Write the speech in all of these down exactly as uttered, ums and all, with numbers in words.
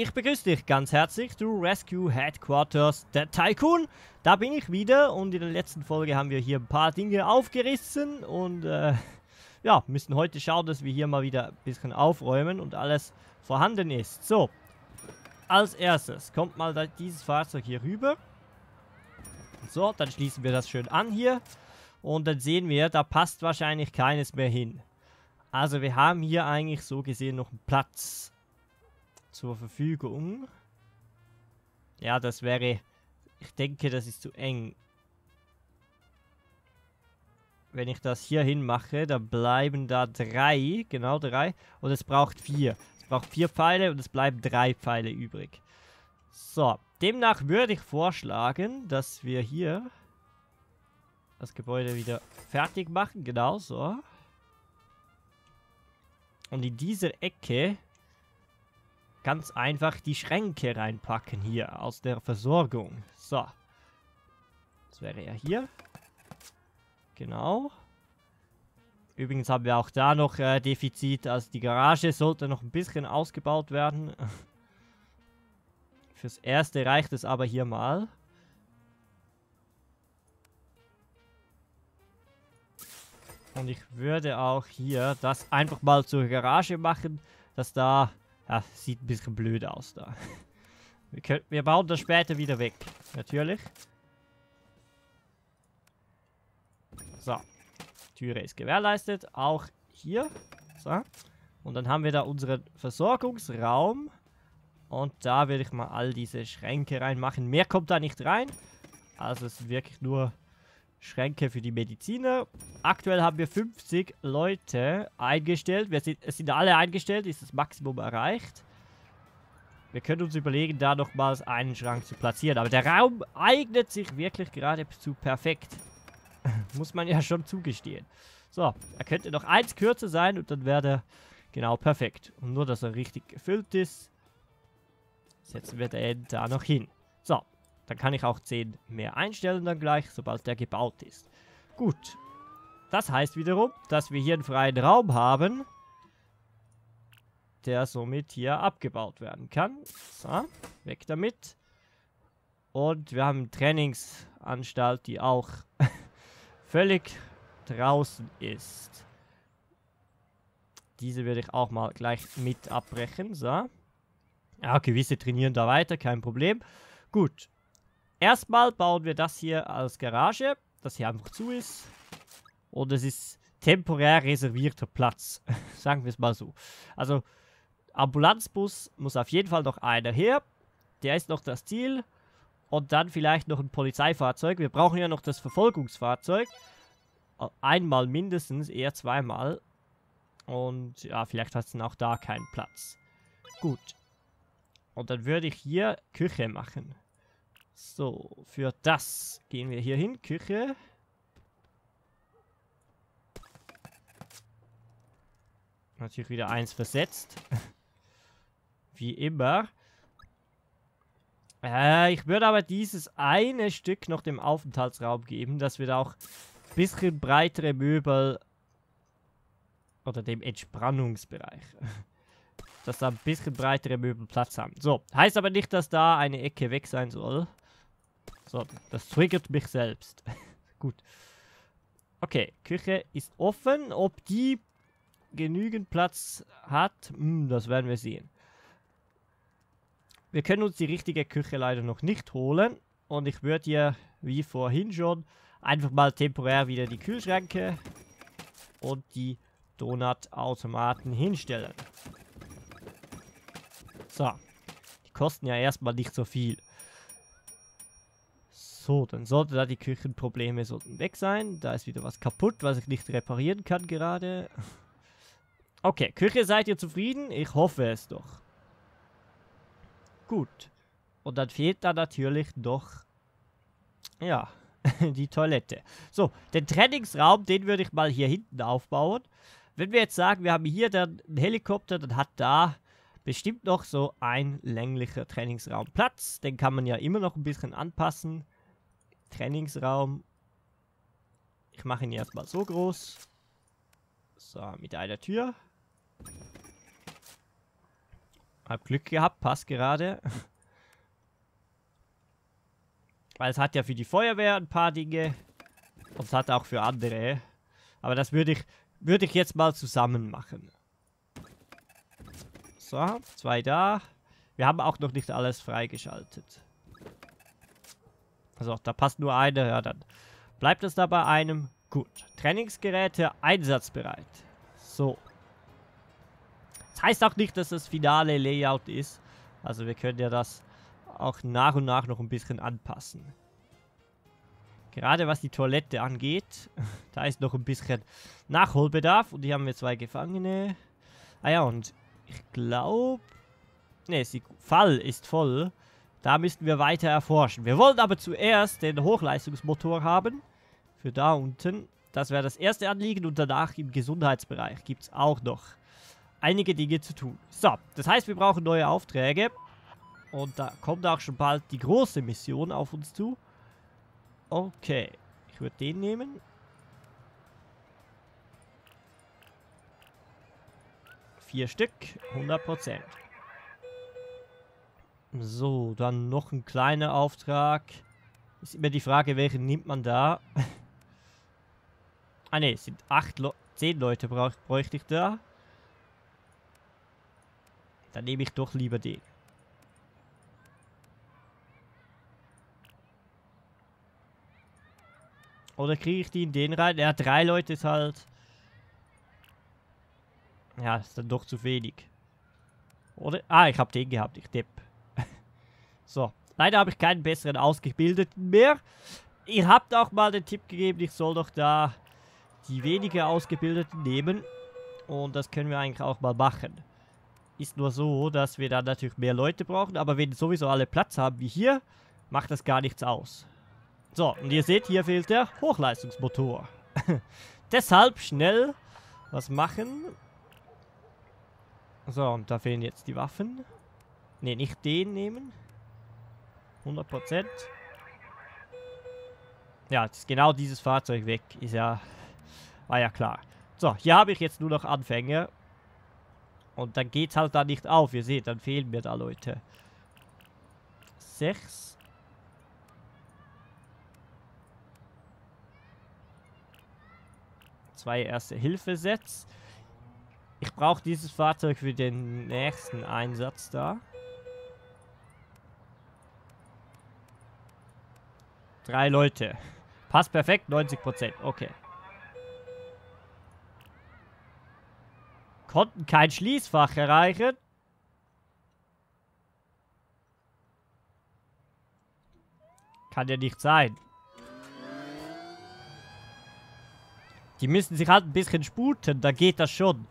Ich begrüße dich ganz herzlich zu Rescue Headquarters der Tycoon. Da bin ich wieder und in der letzten Folge haben wir hier ein paar Dinge aufgerissen und äh, ja, müssen heute schauen, dass wir hier mal wieder ein bisschen aufräumen und alles vorhanden ist. So, als erstes kommt mal da dieses Fahrzeug hier rüber. So, dann schließen wir das schön an hier und dann sehen wir, da passt wahrscheinlich keines mehr hin. Also wir haben hier eigentlich so gesehen noch einen Platz zur Verfügung. Ja, das wäre... Ich denke, das ist zu eng. Wenn ich das hier hin mache, dann bleiben da drei. Genau, drei. Und es braucht vier. Es braucht vier Pfeile und es bleiben drei Pfeile übrig. So. Demnach würde ich vorschlagen, dass wir hier das Gebäude wieder fertig machen. Genau so. Und in dieser Ecke ganz einfach die Schränke reinpacken hier aus der Versorgung. So. Das wäre ja hier. Genau. Übrigens haben wir auch da noch äh, Defizit. Also die Garage sollte noch ein bisschen ausgebaut werden. Fürs Erste reicht es aber hier mal. Und ich würde auch hier das einfach mal zur Garage machen, dass da... Ah, sieht ein bisschen blöd aus da. Wir, können, wir bauen das später wieder weg. Natürlich. So. Türe ist gewährleistet. Auch hier. So. Und dann haben wir da unseren Versorgungsraum. Und da würde ich mal all diese Schränke reinmachen. Mehr kommt da nicht rein. Also es sind wirklich nur Schränke für die Mediziner. Aktuell haben wir fünfzig Leute eingestellt. Wir sind, es sind alle eingestellt, ist das Maximum erreicht. Wir können uns überlegen, da nochmals einen Schrank zu platzieren. Aber der Raum eignet sich wirklich geradezu perfekt. Muss man ja schon zugestehen. So, er könnte noch eins kürzer sein und dann wäre der genau perfekt. Und nur, dass er richtig gefüllt ist, setzen wir den da noch hin. So. Dann kann ich auch zehn mehr einstellen dann gleich, sobald der gebaut ist. Gut. Das heißt wiederum, dass wir hier einen freien Raum haben, der somit hier abgebaut werden kann. So, weg damit. Und wir haben eine Trainingsanstalt, die auch völlig draußen ist. Diese werde ich auch mal gleich mit abbrechen. So. Ja, gewisse trainieren da weiter, kein Problem. Gut. Erstmal bauen wir das hier als Garage, das hier einfach zu ist. Und es ist temporär reservierter Platz, sagen wir es mal so. Also, Ambulanzbus muss auf jeden Fall noch einer her. Der ist noch das Ziel. Und dann vielleicht noch ein Polizeifahrzeug. Wir brauchen ja noch das Verfolgungsfahrzeug. Einmal mindestens, eher zweimal. Und ja, vielleicht hat es dann auch da keinen Platz. Gut. Und dann würde ich hier Küche machen. So, für das gehen wir hier hin, Küche. Natürlich wieder eins versetzt. Wie immer. Äh, ich würde aber dieses eine Stück noch dem Aufenthaltsraum geben, dass wir da auch ein bisschen breitere Möbel oder dem Entspannungsbereich, dass da ein bisschen breitere Möbel Platz haben. So, heißt aber nicht, dass da eine Ecke weg sein soll. So, das triggert mich selbst. Gut. Okay, Küche ist offen. Ob die genügend Platz hat, mh, das werden wir sehen. Wir können uns die richtige Küche leider noch nicht holen. Und ich würde hier, wie vorhin schon, einfach mal temporär wieder die Kühlschränke und die Donutautomaten hinstellen. So, die kosten ja erstmal nicht so viel. So, dann sollten da die Küchenprobleme sollten weg sein. Da ist wieder was kaputt, was ich nicht reparieren kann gerade. Okay, Küche, seid ihr zufrieden? Ich hoffe es doch. Gut. Und dann fehlt da natürlich doch, ja, die Toilette. So, den Trainingsraum, den würde ich mal hier hinten aufbauen. Wenn wir jetzt sagen, wir haben hier dann einen Helikopter, dann hat da bestimmt noch so ein länglicher Trainingsraum Platz. Den kann man ja immer noch ein bisschen anpassen. Trainingsraum. Ich mache ihn erstmal so groß. So, mit einer Tür. Hab Glück gehabt, passt gerade. Weil es hat ja für die Feuerwehr ein paar Dinge und es hat auch für andere. Aber das würde ich, würde ich jetzt mal zusammen machen. So, zwei da. Wir haben auch noch nicht alles freigeschaltet. Also da passt nur einer, ja dann bleibt es da bei einem. Gut, Trainingsgeräte einsatzbereit. So. Das heißt auch nicht, dass das finale Layout ist. Also wir können ja das auch nach und nach noch ein bisschen anpassen. Gerade was die Toilette angeht, da ist noch ein bisschen Nachholbedarf. Und hier haben wir zwei Gefangene. Ah ja, und ich glaube... Ne, die Fall ist voll. Da müssten wir weiter erforschen. Wir wollen aber zuerst den Hochleistungsmotor haben. Für da unten. Das wäre das erste Anliegen. Und danach im Gesundheitsbereich gibt es auch noch einige Dinge zu tun. So, das heißt, wir brauchen neue Aufträge. Und da kommt auch schon bald die große Mission auf uns zu. Okay, ich würde den nehmen. Vier Stück, hundert Prozent. So, dann noch ein kleiner Auftrag. Ist immer die Frage, welchen nimmt man da? Ah ne, es sind acht Le- zehn Leute brauch, bräuchte ich da. Dann nehme ich doch lieber den. Oder kriege ich die in den rein? Ja, drei Leute ist halt... Ja, ist dann doch zu wenig. Oder? Ah, ich habe den gehabt, ich Depp. So, leider habe ich keinen besseren Ausgebildeten mehr. Ihr habt auch mal den Tipp gegeben, ich soll doch da die weniger Ausgebildeten nehmen. Und das können wir eigentlich auch mal machen. Ist nur so, dass wir dann natürlich mehr Leute brauchen. Aber wenn sowieso alle Platz haben wie hier, macht das gar nichts aus. So, und ihr seht, hier fehlt der Hochleistungsmotor. Deshalb schnell was machen. So, und da fehlen jetzt die Waffen. Ne, nicht den nehmen. hundert Prozent. Ja, jetzt ist genau dieses Fahrzeug weg. Ist ja... War ja klar. So, hier habe ich jetzt nur noch Anfänger. Und dann geht es halt da nicht auf. Ihr seht, dann fehlen mir da Leute. sechs... Zwei Erste-Hilfe-Sets. Ich brauche dieses Fahrzeug für den nächsten Einsatz da. Drei Leute. Passt perfekt, neunzig Prozent. Okay. Konnten kein Schließfach erreichen. Kann ja nicht sein. Die müssen sich halt ein bisschen sputen, dann geht das schon.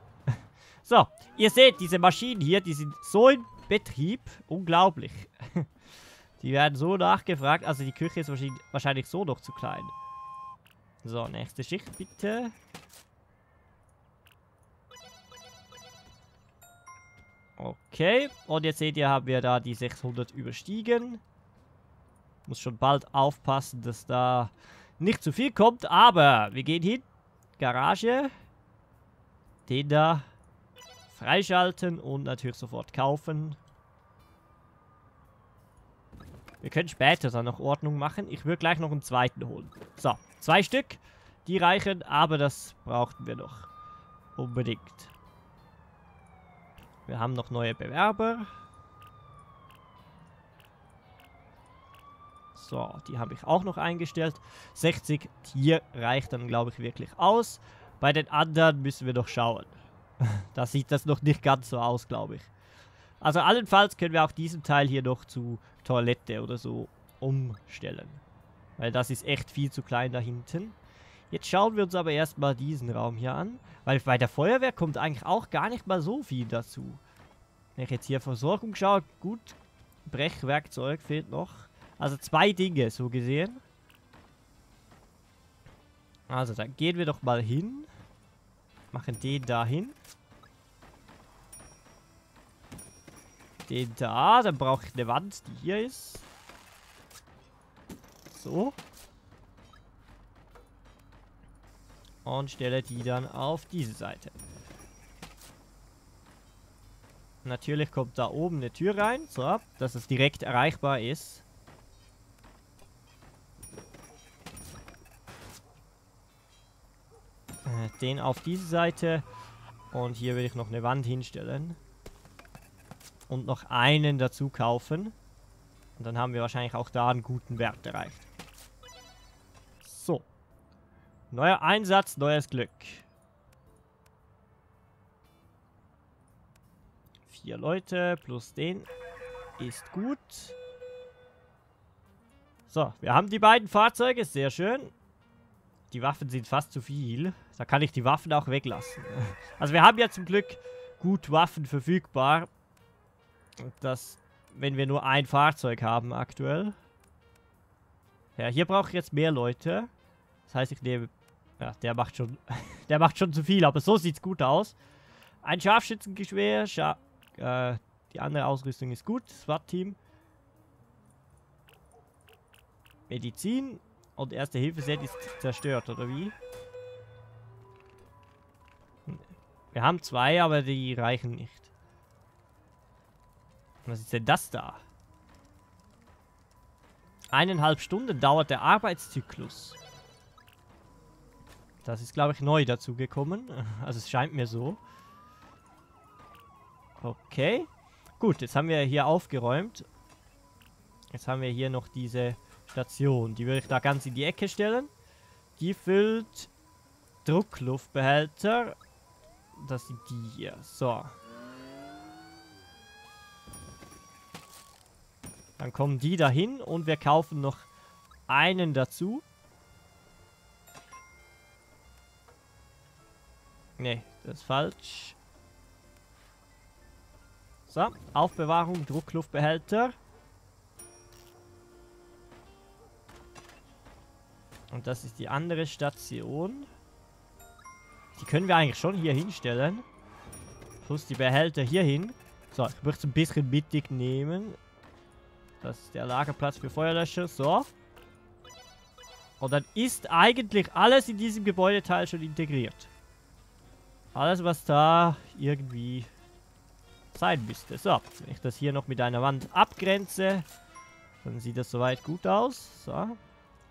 So, ihr seht, diese Maschinen hier, die sind so in Betrieb. Unglaublich. Die werden so nachgefragt. Also die Küche ist wahrscheinlich so noch zu klein. So, nächste Schicht bitte. Okay, und jetzt seht ihr, haben wir da die sechshundert überstiegen. Muss schon bald aufpassen, dass da nicht zu viel kommt, aber wir gehen hin. Garage, den da freischalten und natürlich sofort kaufen. Wir können später dann noch Ordnung machen. Ich würde gleich noch einen zweiten holen. So, zwei Stück, die reichen, aber das brauchten wir noch unbedingt. Wir haben noch neue Bewerber. So, die habe ich auch noch eingestellt. sechzig Tier reicht dann, glaube ich, wirklich aus. Bei den anderen müssen wir noch schauen. Da sieht das noch nicht ganz so aus, glaube ich. Also allenfalls können wir auch diesen Teil hier noch zu Toilette oder so umstellen. Weil das ist echt viel zu klein da hinten. Jetzt schauen wir uns aber erstmal diesen Raum hier an. Weil bei der Feuerwehr kommt eigentlich auch gar nicht mal so viel dazu. Wenn ich jetzt hier Versorgung schaue, gut, Brechwerkzeug fehlt noch. Also zwei Dinge, so gesehen. Also, dann gehen wir doch mal hin. Machen den da hin. Den da, dann brauche ich eine Wand, die hier ist. So. Und stelle die dann auf diese Seite. Natürlich kommt da oben eine Tür rein, so, dass es direkt erreichbar ist. Den auf diese Seite. Und hier will ich noch eine Wand hinstellen. Und noch einen dazu kaufen. Und dann haben wir wahrscheinlich auch da einen guten Wert erreicht. So. Neuer Einsatz, neues Glück. Vier Leute plus den ist gut. So, wir haben die beiden Fahrzeuge, sehr schön. Die Waffen sind fast zu viel. Da kann ich die Waffen auch weglassen. Also wir haben ja zum Glück gut Waffen verfügbar. Das, wenn wir nur ein Fahrzeug haben aktuell. Ja, hier brauche ich jetzt mehr Leute. Das heißt, ich nehme... Ja, der macht schon... der macht schon zu viel, aber so sieht es gut aus. Ein Scharfschützengewehr. Scha äh, die andere Ausrüstung ist gut. SWAT-Team. Medizin. Und erste Hilfe-Set ist zerstört, oder wie? Wir haben zwei, aber die reichen nicht. Was ist denn das da? Eineinhalb Stunden dauert der Arbeitszyklus. Das ist, glaube ich, neu dazu gekommen. Also es scheint mir so. Okay. Gut, jetzt haben wir hier aufgeräumt. Jetzt haben wir hier noch diese... Station. Die würde ich da ganz in die Ecke stellen. Die füllt Druckluftbehälter. Das sind die hier. So. Dann kommen die dahin und wir kaufen noch einen dazu. Ne, das ist falsch. So, Aufbewahrung, Druckluftbehälter. Und das ist die andere Station. Die können wir eigentlich schon hier hinstellen. Plus die Behälter hier hin. So, ich möchte es ein bisschen mittig nehmen. Das ist der Lagerplatz für Feuerlöscher. So. Und dann ist eigentlich alles in diesem Gebäudeteil schon integriert. Alles, was da irgendwie sein müsste. So, wenn ich das hier noch mit einer Wand abgrenze, dann sieht das soweit gut aus. So.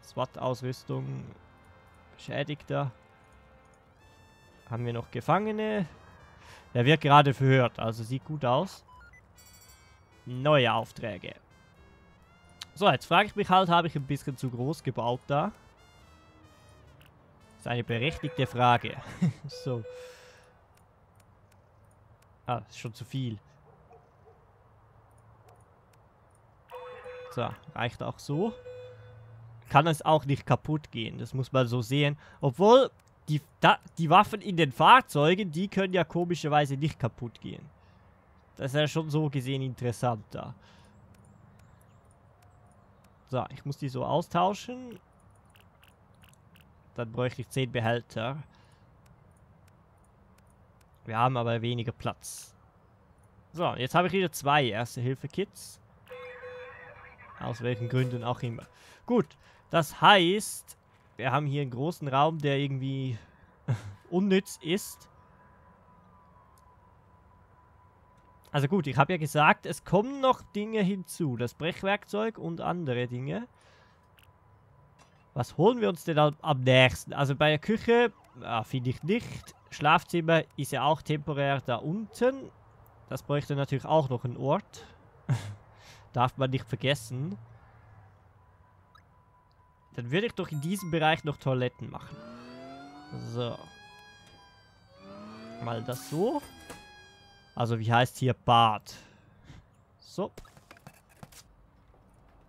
SWAT-Ausrüstung, Beschädigter. Haben wir noch Gefangene? Der wird gerade verhört, also sieht gut aus. Neue Aufträge. So, jetzt frage ich mich halt, habe ich ein bisschen zu groß gebaut da? Das ist eine berechtigte Frage. So. Ah, das ist schon zu viel. So, reicht auch so. Kann es auch nicht kaputt gehen. Das muss man so sehen. Obwohl, die, da, die Waffen in den Fahrzeugen, die können ja komischerweise nicht kaputt gehen. Das ist ja schon so gesehen interessant da. So, ich muss die so austauschen. Dann bräuchte ich zehn Behälter. Wir haben aber weniger Platz. So, jetzt habe ich wieder zwei Erste-Hilfe-Kits. Aus welchen Gründen auch immer. Gut. Das heißt, wir haben hier einen großen Raum, der irgendwie unnütz ist. Also gut, ich habe ja gesagt, es kommen noch Dinge hinzu. Das Brechwerkzeug und andere Dinge. Was holen wir uns denn am nächsten? Also bei der Küche ah, finde ich nicht. Schlafzimmer ist ja auch temporär da unten. Das bräuchte natürlich auch noch einen Ort. Darf man nicht vergessen. Dann würde ich doch in diesem Bereich noch Toiletten machen. So. Mal das so. Also wie heißt hier Bad? So.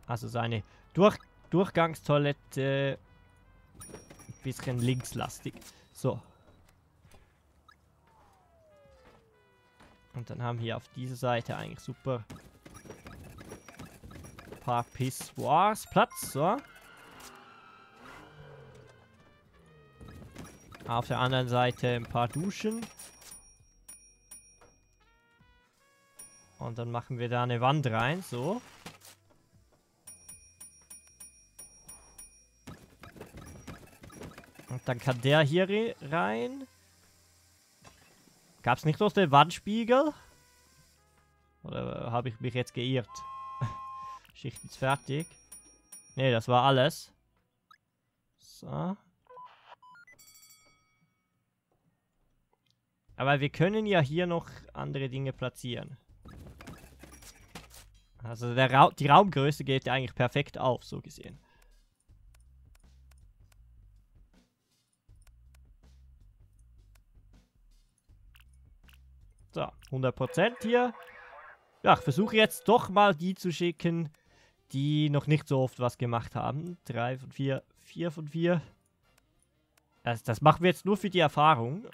Also seine Durch Durchgangstoilette. Ein bisschen linkslastig. So. Und dann haben wir hier auf dieser Seite eigentlich super paar Pissoirs Platz. So. Auf der anderen Seite ein paar Duschen. Und dann machen wir da eine Wand rein, so. Und dann kann der hier re rein. Gab's nicht noch den Wandspiegel? Oder habe ich mich jetzt geirrt? Schicht ist fertig. Ne, das war alles. So. Aber wir können ja hier noch andere Dinge platzieren. Also der Ra- die Raumgröße geht ja eigentlich perfekt auf, so gesehen. So, hundert Prozent hier. Ja, ich versuche jetzt doch mal die zu schicken, die noch nicht so oft was gemacht haben. drei von vier, vier von vier. Das, das machen wir jetzt nur für die Erfahrung.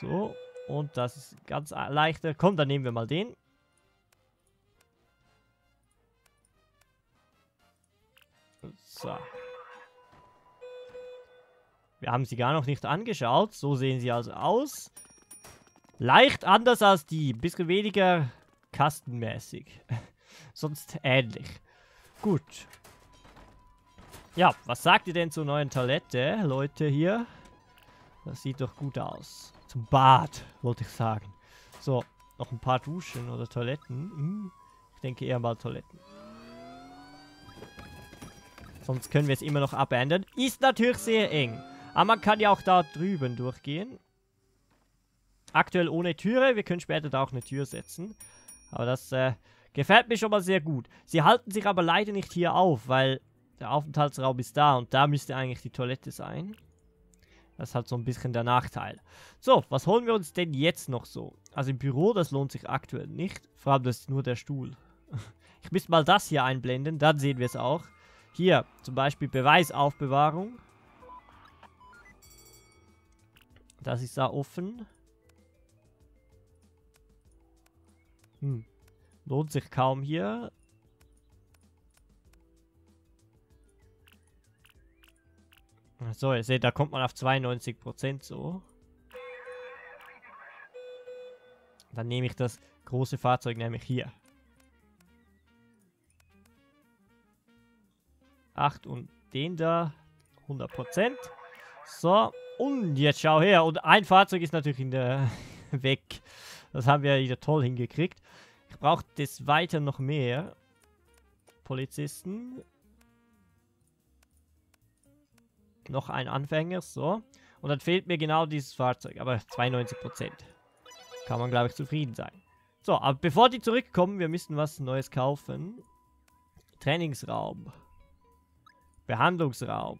So, und das ist ganz leichter. Komm, dann nehmen wir mal den. So. Wir haben sie gar noch nicht angeschaut. So sehen sie also aus. Leicht anders als die. Ein bisschen weniger kastenmäßig. Sonst ähnlich. Gut. Ja, was sagt ihr denn zur neuen Toilette, Leute hier? Das sieht doch gut aus. Zum Bad, wollte ich sagen. So, noch ein paar Duschen oder Toiletten. Hm, ich denke eher mal Toiletten. Sonst können wir es immer noch abändern. Ist natürlich sehr eng. Aber man kann ja auch da drüben durchgehen. Aktuell ohne Türe. Wir können später da auch eine Tür setzen. Aber das äh, gefällt mir schon mal sehr gut. Sie halten sich aber leider nicht hier auf, weil der Aufenthaltsraum ist da. Und da müsste eigentlich die Toilette sein. Das ist halt so ein bisschen der Nachteil. So, was holen wir uns denn jetzt noch so? Also im Büro, das lohnt sich aktuell nicht. Vor allem, das ist nur der Stuhl. Ich müsste mal das hier einblenden. Dann sehen wir es auch. Hier, zum Beispiel Beweisaufbewahrung. Das ist da offen. Hm. Lohnt sich kaum hier. So, ihr seht, da kommt man auf zweiundneunzig Prozent so. Dann nehme ich das große Fahrzeug nämlich hier. acht und den da, hundert Prozent. So, und jetzt schau her. Und ein Fahrzeug ist natürlich in der weg. Das haben wir wieder toll hingekriegt. Ich brauche des Weiteren noch mehr Polizisten. Noch ein Anfänger, so. Und dann fehlt mir genau dieses Fahrzeug. Aber zweiundneunzig Prozent. Kann man, glaube ich, zufrieden sein. So, aber bevor die zurückkommen, wir müssen was Neues kaufen. Trainingsraum. Behandlungsraum.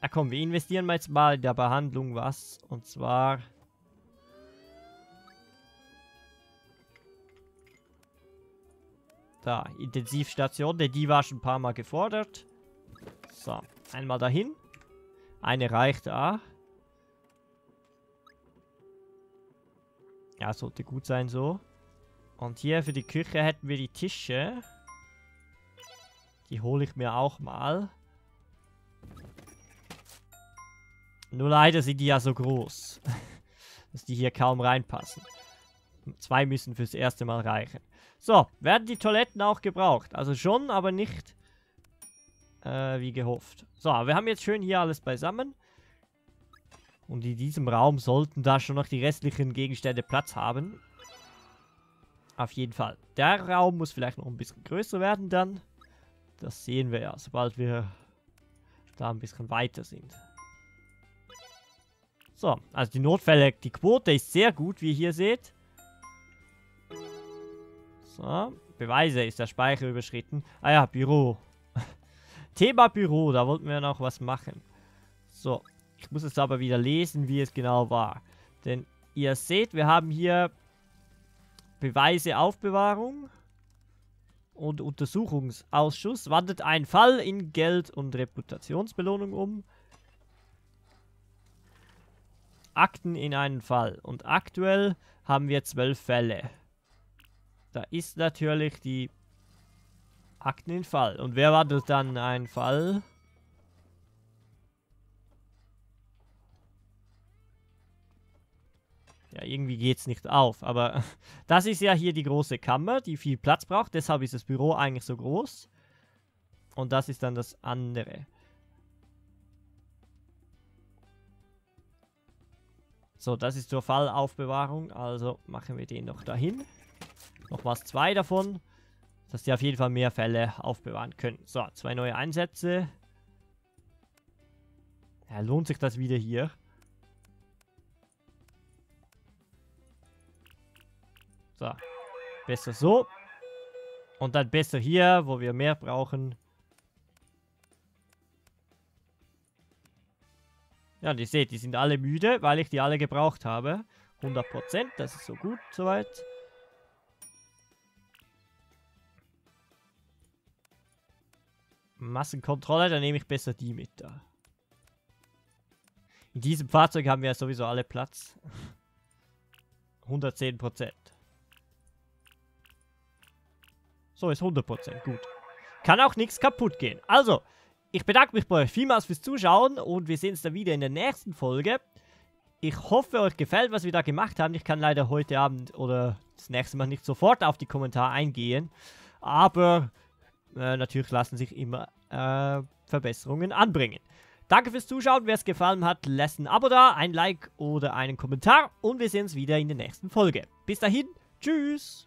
Na komm, wir investieren jetzt mal in der Behandlung was. Und zwar... Da, Intensivstation. Denn die war schon ein paar Mal gefordert. So, einmal dahin. Eine reicht da. Ja, sollte gut sein so. Und hier für die Küche hätten wir die Tische. Die hole ich mir auch mal. Nur leider sind die ja so groß, dass die hier kaum reinpassen. Zwei müssen fürs erste Mal reichen. So, werden die Toiletten auch gebraucht? Also schon, aber nicht äh, wie gehofft. So, wir haben jetzt schön hier alles beisammen. Und in diesem Raum sollten da schon noch die restlichen Gegenstände Platz haben. Auf jeden Fall. Der Raum muss vielleicht noch ein bisschen größer werden dann. Das sehen wir ja, sobald wir da ein bisschen weiter sind. So, also die Notfälle, die Quote ist sehr gut, wie ihr hier seht. So, Beweise ist der Speicher überschritten. Ah ja, Büro. Thema Büro, da wollten wir noch was machen. So, ich muss jetzt aber wieder lesen, wie es genau war. Denn ihr seht, wir haben hier Beweise Aufbewahrung. Und Untersuchungsausschuss wandelt einen Fall in Geld- und Reputationsbelohnung um. Akten in einen Fall. Und aktuell haben wir zwölf Fälle. Da ist natürlich die Akten in Fall. Und wer wandelt dann einen Fall? Ja, irgendwie geht es nicht auf, aber das ist ja hier die große Kammer, die viel Platz braucht, deshalb ist das Büro eigentlich so groß. Und das ist dann das andere. So, das ist zur Fallaufbewahrung, also machen wir den noch dahin. Nochmals zwei davon, dass die auf jeden Fall mehr Fälle aufbewahren können. So, zwei neue Einsätze. Ja, lohnt sich das wieder hier. So, besser so. Und dann besser hier, wo wir mehr brauchen. Ja, und ihr seht, die sind alle müde, weil ich die alle gebraucht habe. hundert Prozent, das ist so gut soweit. Massenkontrolle, dann nehme ich besser die mit da. In diesem Fahrzeug haben wir sowieso alle Platz. hundertzehn Prozent. So, ist hundert Prozent, gut. Kann auch nichts kaputt gehen. Also, ich bedanke mich bei euch vielmals fürs Zuschauen und wir sehen uns dann wieder in der nächsten Folge. Ich hoffe, euch gefällt, was wir da gemacht haben. Ich kann leider heute Abend oder das nächste Mal nicht sofort auf die Kommentare eingehen. Aber äh, natürlich lassen sich immer äh, Verbesserungen anbringen. Danke fürs Zuschauen. Wer es gefallen hat, lasst ein Abo da, ein Like oder einen Kommentar. Und wir sehen uns wieder in der nächsten Folge. Bis dahin, tschüss!